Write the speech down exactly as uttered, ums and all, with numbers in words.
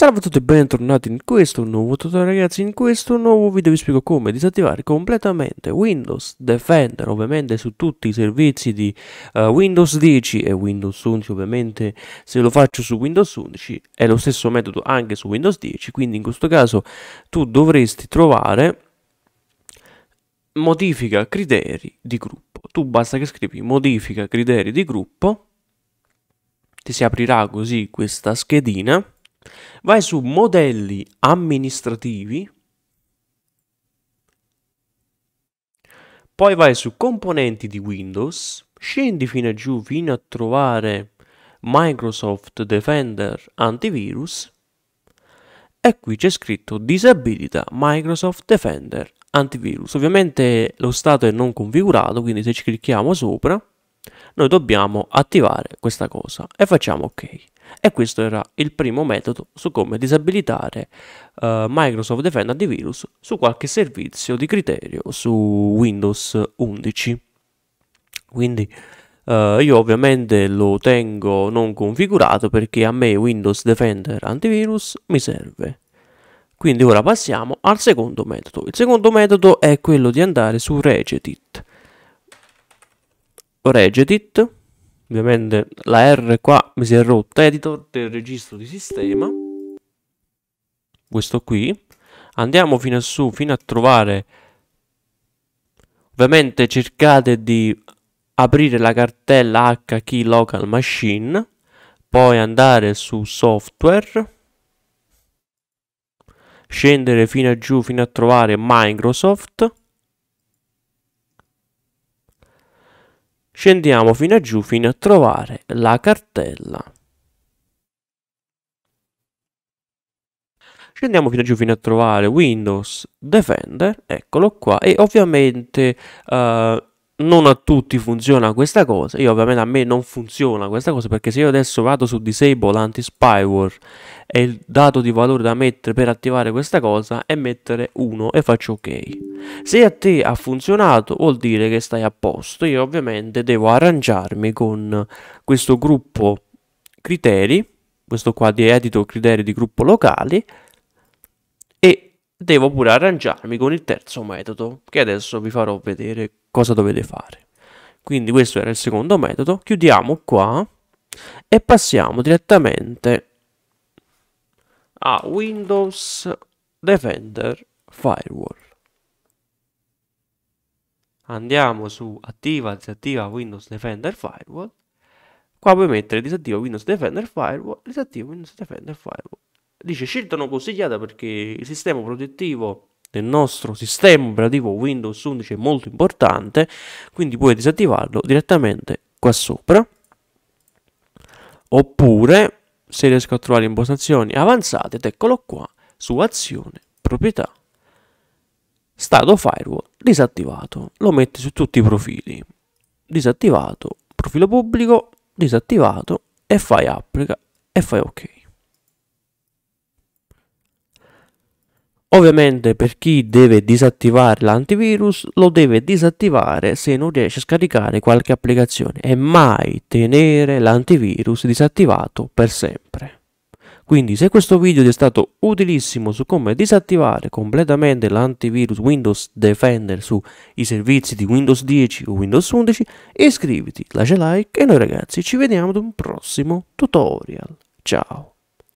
Salve a tutti e bentornati in questo nuovo tutorial, ragazzi. In questo nuovo video vi spiego come disattivare completamente Windows Defender, ovviamente su tutti i servizi di uh, Windows dieci e Windows undici. Ovviamente se lo faccio su Windows undici è lo stesso metodo anche su Windows dieci, quindi in questo caso tu dovresti trovare modifica criteri di gruppo. Tu basta che scrivi modifica criteri di gruppo, ti si aprirà così questa schedina. Vai su modelli amministrativi, poi vai su componenti di Windows, scendi fino a giù fino a trovare Microsoft Defender Antivirus e qui c'è scritto disabilita Microsoft Defender Antivirus. Ovviamente lo stato è non configurato, quindi se ci clicchiamo sopra noi dobbiamo attivare questa cosa e facciamo ok. E questo era il primo metodo su come disabilitare uh, Microsoft Defender Antivirus su qualche servizio di criterio su Windows undici. Quindi uh, io ovviamente lo tengo non configurato perché a me Windows Defender Antivirus mi serve. Quindi ora passiamo al secondo metodo. Il secondo metodo è quello di andare su Regedit. Regedit. Ovviamente la R qua mi si è rotta, editor del registro di sistema, questo qui. Andiamo fino a su, fino a trovare, ovviamente cercate di aprire la cartella H Key Local Machine, poi andare su software, scendere fino a giù fino a trovare Microsoft. Scendiamo fino a giù fino a trovare la cartella. Scendiamo fino a giù fino a trovare Windows Defender, eccolo qua. E ovviamente uh, non a tutti funziona questa cosa. Io ovviamente a me non funziona questa cosa perché se io adesso vado su Disable Anti-Spyware e il dato di valore da mettere per attivare questa cosa è mettere uno e faccio ok. Se a te ha funzionato vuol dire che stai a posto. Io ovviamente devo arrangiarmi con questo gruppo criteri, questo qua di edito criteri di gruppo locali, e devo pure arrangiarmi con il terzo metodo che adesso vi farò vedere cosa dovete fare. Quindi questo era il secondo metodo, chiudiamo qua e passiamo direttamente a Windows Defender Firewall. Andiamo su attiva, disattiva Windows Defender Firewall. Qua puoi mettere disattiva Windows Defender Firewall, disattiva Windows Defender Firewall. Dice scelta non consigliata perché il sistema protettivo del nostro sistema operativo Windows undici è molto importante, quindi puoi disattivarlo direttamente qua sopra. Oppure, se riesco a trovare impostazioni avanzate, eccolo qua, su azione, proprietà, stato firewall disattivato, lo metti su tutti i profili, disattivato, profilo pubblico disattivato, e fai applica e fai ok. Ovviamente per chi deve disattivare l'antivirus lo deve disattivare se non riesce a scaricare qualche applicazione e mai tenere l'antivirus disattivato per sempre. Quindi se questo video ti è stato utilissimo su come disattivare completamente l'antivirus Windows Defender sui servizi di Windows dieci o Windows undici, iscriviti, lascia like e noi ragazzi ci vediamo ad un prossimo tutorial. Ciao!